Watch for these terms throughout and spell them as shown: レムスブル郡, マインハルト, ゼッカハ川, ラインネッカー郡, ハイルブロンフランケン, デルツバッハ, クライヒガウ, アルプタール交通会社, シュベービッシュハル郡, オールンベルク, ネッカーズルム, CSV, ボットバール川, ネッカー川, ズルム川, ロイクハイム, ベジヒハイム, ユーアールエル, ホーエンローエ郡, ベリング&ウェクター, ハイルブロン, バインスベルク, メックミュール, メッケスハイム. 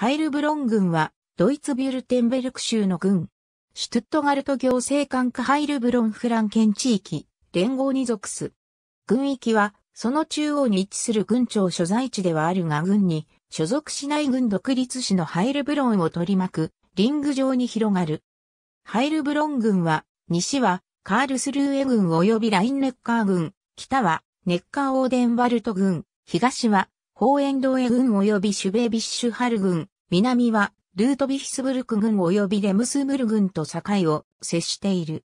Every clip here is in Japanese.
ハイルブロン郡は、ドイツビュルテンベルク州の郡。シュトゥットガルト行政管区ハイルブロンフランケン地域、連合に属す。郡域は、その中央に位置する郡庁所在地ではあるが郡に、所属しない郡独立市のハイルブロンを取り巻く、リング状に広がる。ハイルブロン郡は、西は、カールスルーエ郡及びラインネッカー郡、北は、ネッカーオーデンバルト郡、東は、ホーエンローエ郡及びシュベービッシュハル郡、南は、ルートヴィヒスブルク郡及びレムスブル郡と境を接している。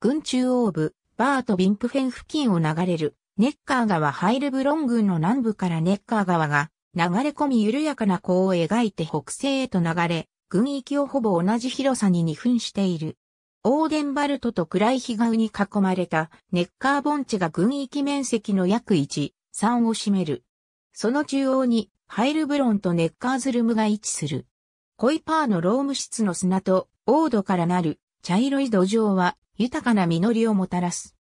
郡中央部、バート・ビンプフェン付近を流れる、ネッカー川ハイルブロン郡の南部からネッカー川が流れ込み緩やかな弧を描いて北西へと流れ、郡域をほぼ同じ広さに二分している。オーデンバルトとクライヒガウに囲まれたネッカー盆地が郡域面積の約 1/3 を占める。その中央にハイルブロンとネッカーズルムが位置する。コイパーのローム質の砂と黄土からなる茶色い土壌は豊かな実りをもたらす。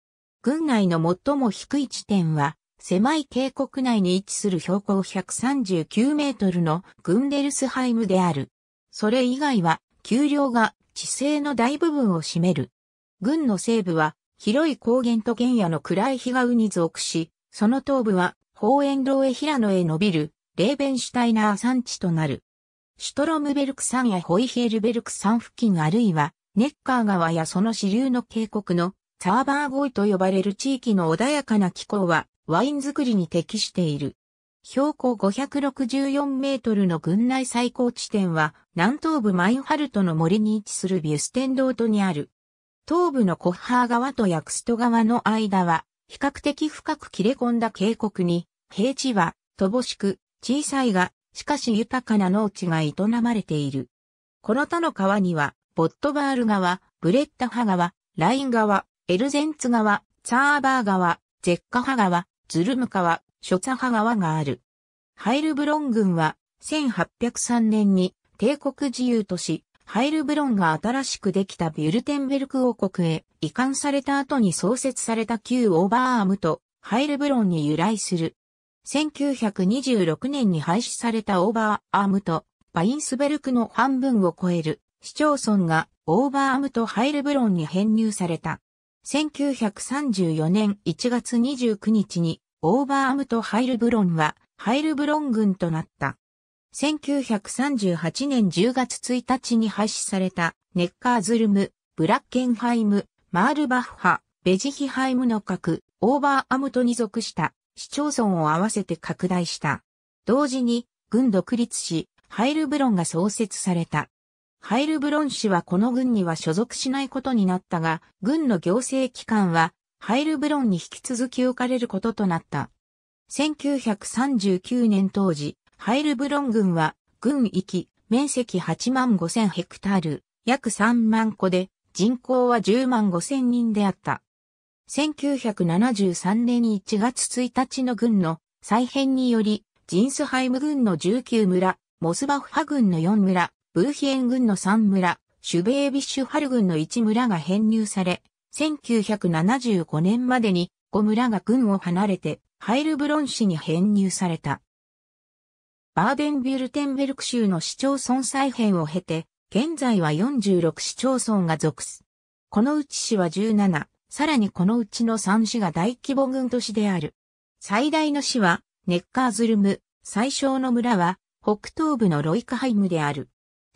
郡内の最も低い地点は狭い渓谷内に位置する標高139メートルのグンデルスハイムである。それ以外は丘陵が地勢の大部分を占める。郡の西部は広い高原と原野のクライヒガウに属し、その東部はホーエンローエ平野へ伸びるレーベンシュタイナー山地となる。シュトロムベルク山やホイヒェルベルク山付近あるいは、ネッカー川やその支流の渓谷のツァーバーゴイと呼ばれる地域の穏やかな気候はワイン作りに適している。標高564メートルの郡内最高地点は南東部マインハルトの森に位置するビュステンドートにある。東部のコッハー川とヤクスト川の間は比較的深く切れ込んだ渓谷に、平地は乏しく小さいが、しかし豊かな農地が営まれている。この他の川には、ボットバール川、ブレッタハ川、ライン川、エルゼンツ川、ツァーバー川、ゼッカハ川、ズルム川、ショツァハ川がある。ハイルブロン郡は、1803年に帝国自由都市、ハイルブロンが新しくできたビュルテンベルク王国へ移管された後に創設された旧オーバーアームとハイルブロンに由来する。1926年に廃止されたオーバーアームとバインスベルクの半分を超える市町村がオーバーアームとハイルブロンに編入された。1934年1月29日にオーバーアームとハイルブロンはハイルブロン郡となった。1938年10月1日に廃止されたネッカーズルム、ブラッケンハイム、マールバッハ、ベジヒハイムの各オーバーアームとに属した。市町村を合わせて拡大した。同時に、郡独立市、ハイルブロンが創設された。ハイルブロン市はこの郡には所属しないことになったが、郡の行政機関は、ハイルブロンに引き続き置かれることとなった。1939年当時、ハイルブロン郡は、郡域、面積85,000ヘクタール、約3万戸で、人口は105,000人であった。1973年1月1日の郡の再編により、ジンスハイム郡の19村、モスバッハ郡の4村、ブーヒエン郡の3村、シュベービッシュハル郡の1村が編入され、1975年までに5村が郡を離れて、ハイルブロン市に編入された。バーデン・ビュルテンベルク州の市町村再編を経て、現在は46市町村が属す。このうち市は17。さらにこのうちの3市が大規模郡都市である。最大の市は、ネッカーズルム、最小の村は、北東部のロイクハイムである。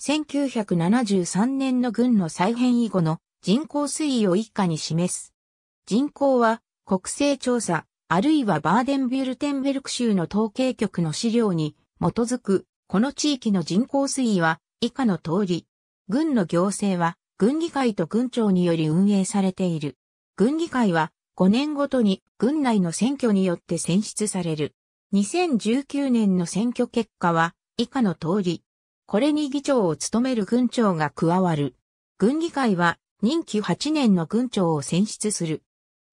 1973年の郡の再編以後の人口推移を以下に示す。人口は、国勢調査、あるいはバーデン・ビュルテンベルク州の統計局の資料に基づく、この地域の人口推移は、以下の通り。郡の行政は、郡議会と郡庁により運営されている。郡議会は5年ごとに郡内の選挙によって選出される。2019年の選挙結果は以下の通り。これに議長を務める郡長が加わる。郡議会は任期8年の郡長を選出する。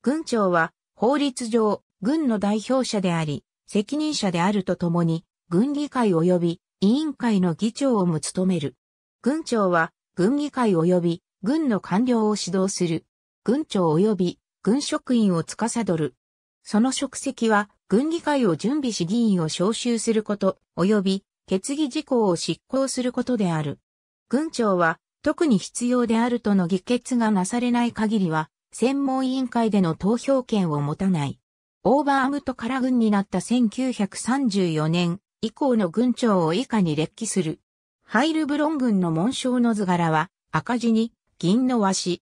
郡長は法律上郡の代表者であり、責任者であるとともに、郡議会及び委員会の議長をも務める。郡長は郡議会及び郡の官僚を指導する。郡長及び郡職員を司る。その職責は、郡議会を準備し議員を招集すること、及び決議事項を執行することである。軍長は特に必要であるとの議決がなされない限りは、専門委員会での投票権を持たない。オーバームトから軍になった1934年以降の軍長を以下に列記する。ハイルブロン軍の紋章の図柄は赤地に銀の和紙。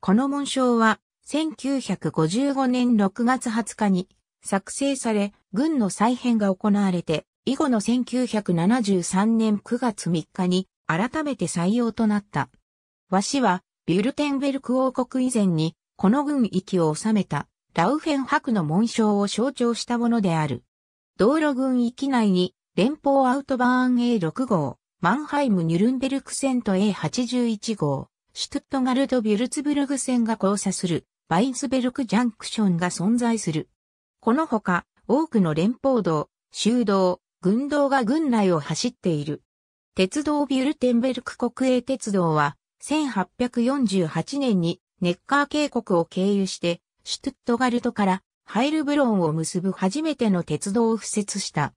この紋章は1955年6月20日に作成され、軍の再編が行われて、以後の1973年9月3日に改めて採用となった。和紙はビュルテンベルク王国以前にこの軍域を治めたラウフェン伯の紋章を象徴したものである。道路軍域内に連邦アウトバーン A6 号、マンハイム・ニュルンベルク線と A81 号、シュトゥットガルト・ビュルツブルグ線が交差するバインスベルクジャンクションが存在する。このほか多くの連邦道、州道、軍道が軍内を走っている。鉄道ビュルテンベルク国営鉄道は1848年にネッカー渓谷を経由してシュトゥットガルトからハイルブロンを結ぶ初めての鉄道を敷設した。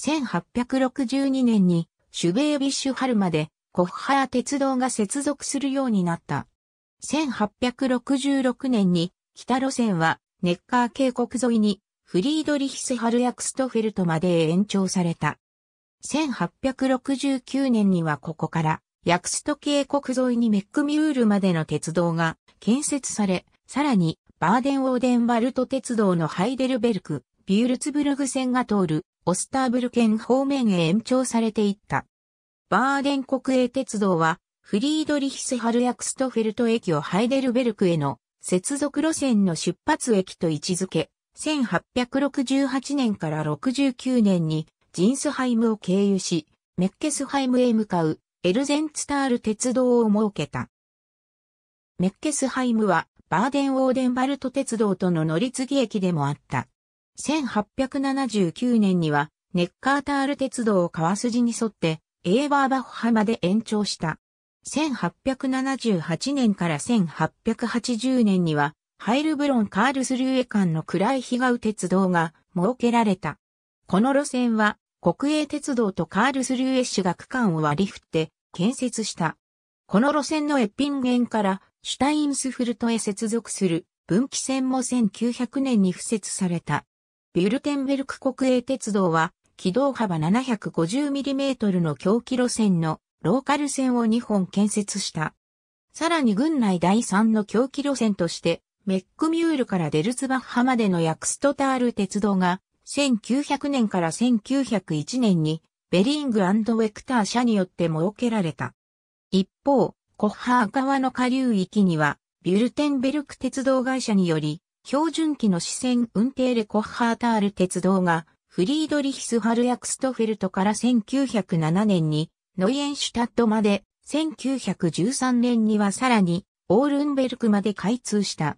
1862年にシュベービッシュハルまでコッハヤ鉄道が接続するようになった。1866年に北路線はネッカー渓谷沿いにフリードリヒスハルやクストフェルトまで延長された。1869年にはここからヤクスト渓谷沿いにメックミュールまでの鉄道が建設され、さらにバーデン・オーデンバルト鉄道のハイデルベルク、ビュルツブルグ線が通るオスターブルケン方面へ延長されていった。バーデン国営鉄道はフリードリヒスハルヤクストフェルト駅をハイデルベルクへの接続路線の出発駅と位置づけ、1868年から69年にジンスハイムを経由し、メッケスハイムへ向かうエルゼンツタール鉄道を設けた。メッケスハイムはバーデン・オーデンバルト鉄道との乗り継ぎ駅でもあった。1879年にはネッカータール鉄道を川筋に沿ってエーバーバッハまで延長した。1878年から1880年にはハイルブロン・カールスルーエ間のクライヒガウ鉄道が設けられた。この路線は国営鉄道とカールスルーエ市が区間を割り振って建設した。この路線のエッピンゲンからシュタインスフルトへ接続する分岐線も1900年に敷設された。ビュルテンベルク国営鉄道は軌道幅 750mm の狭軌路線のローカル線を2本建設した。さらに軍内第3の狭軌路線としてメックミュールからデルツバッハまでのヤクストタール鉄道が1900年から1901年にベリング&ウェクター社によって設けられた。一方、コッハー川の下流域には、ビュルテンベルク鉄道会社により、標準機の支線運転レコッハータール鉄道が、フリードリヒスハルヤクストフェルトから1907年に、ノイエンシュタットまで、1913年にはさらに、オールンベルクまで開通した。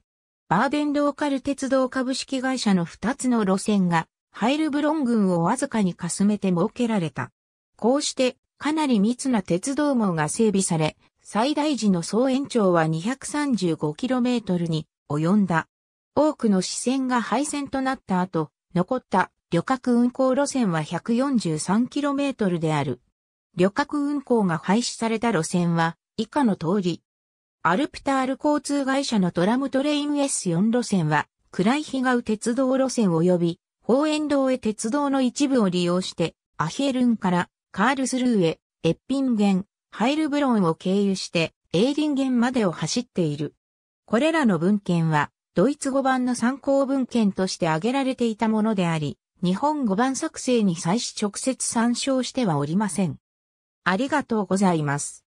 バーデンローカル鉄道株式会社の2つの路線が、ハイルブロン郡をわずかにかすめて設けられた。こうして、かなり密な鉄道網が整備され、最大時の総延長は 235km に及んだ。多くの支線が廃線となった後、残った旅客運行路線は 143km である。旅客運行が廃止された路線は以下の通り。アルプタール交通会社のトラムトレイン S4 路線は、クライヒガウ鉄道路線及び、ホーエンローエ鉄道の一部を利用して、アヒェルンからカールスルーへ、エッピンゲン、ハイルブロンを経由して、エーリンゲンまでを走っている。これらの文献は、ドイツ語版の参考文献として挙げられていたものであり、日本語版作成に際し直接参照してはおりません。ありがとうございます。